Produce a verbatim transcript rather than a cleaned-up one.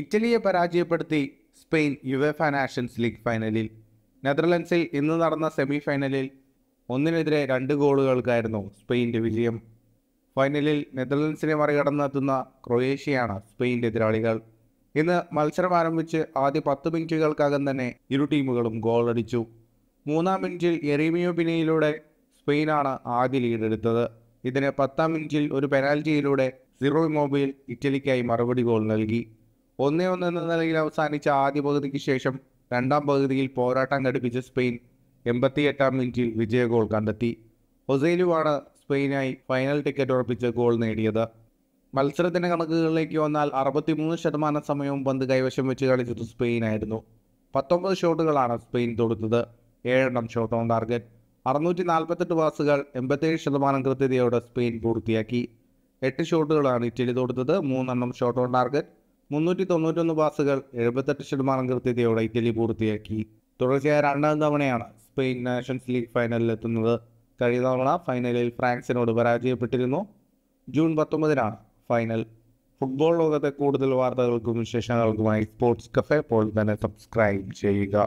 ഇറ്റലിയെ പരാജയപ്പെടുത്തി Spain UEFA nations league ഫൈനലിൽ. നെതർലൻഡ്സിൽ ഇന്ന് നടന്ന സെമി ഫൈനലിൽ ഒന്നിനെതിരെ രണ്ട് ഗോളുകൾക്കായിരുന്നു സ്പെയിൻ്റെ വിജയം. ഫൈനലിൽ നെതർലൻഡ്സിനെ മറികടന്നെത്തുന്ന ക്രൊയേഷ്യയാണ് സ്പെയിൻ്റെ എതിരാളികൾ. ഇന്ന് മത്സരം ആരംഭിച്ച് ആദ്യ പത്ത് മിനിറ്റുകൾക്കകം തന്നെ ഇരു ടീമുകളും ഗോളടിച്ചു. മൂന്നാം മിനിറ്റിൽ എറീമിയോ പിനയിലൂടെ സ്പെയിനാണ് ആദ്യ ലീഡെടുത്തത്. ഇതിന് പത്താം മിനിറ്റിൽ ഒരു പെനാൽറ്റിയിലൂടെ സിറോ മൊബൈൽ ഇറ്റലിക്കായി മറുപടി ഗോൾ നൽകി. ഒന്നേ ഒന്ന് എന്ന നിലയിൽ അവസാനിച്ച ആദ്യ പകുതിക്ക് ശേഷം രണ്ടാം പകുതിയിൽ പോരാട്ടം ഘടിപ്പിച്ച സ്പെയിൻ എൺപത്തി എട്ടാം മിനിറ്റിൽ വിജയ ഗോൾ കണ്ടെത്തി. ഒസേലുവാണ് സ്പെയിനായി ഫൈനൽ ടിക്കറ്റ് ഉറപ്പിച്ച ഗോൾ നേടിയത്. മത്സരത്തിൻ്റെ കണക്കുകളിലേക്ക് വന്നാൽ അറുപത്തിമൂന്ന് ശതമാനം സമയവും പന്ത് കൈവശം വെച്ച് കളിച്ചത് സ്പെയിനായിരുന്നു. പത്തൊമ്പത് ഷോട്ടുകളാണ് സ്പെയിൻ തൊടുത്തത്. ഏഴെണ്ണം ഷോട്ട് ഓൺ ടാർഗറ്റ്. അറുന്നൂറ്റി നാൽപ്പത്തെട്ട് പാസുകൾ എൺപത്തേഴ് ശതമാനം കൃത്യതയോടെ സ്പെയിൻ പൂർത്തിയാക്കി. എട്ട് ഷോട്ടുകളാണ് ഇറ്റലി തൊടുത്തത്. മൂന്നെണ്ണം ഷോട്ട് ഓൺ ടാർഗറ്റ്. മുന്നൂറ്റി തൊണ്ണൂറ്റൊന്ന് പാസുകൾ എഴുപത്തെട്ട് ശതമാനം കൃത്യതയോടെ ഇറ്റലി പൂർത്തിയാക്കി. തുടർച്ചയായ രണ്ടാം തവണയാണ് സ്പെയിൻ നാഷൻസ് ലീഗ് ഫൈനലിലെത്തുന്നത്. കഴിഞ്ഞ തവണ ഫൈനലിൽ ഫ്രാൻസിനോട് പരാജയപ്പെട്ടിരുന്നു. June പത്തൊമ്പതിനാണ് final. ഫുട്ബോൾ ലോകത്തെ കൂടുതൽ വാർത്തകൾക്കും വിശേഷങ്ങൾക്കുമായി സ്പോർട്സ് കഫേ ഇപ്പോൾ തന്നെ സബ്സ്ക്രൈബ് ചെയ്യുക.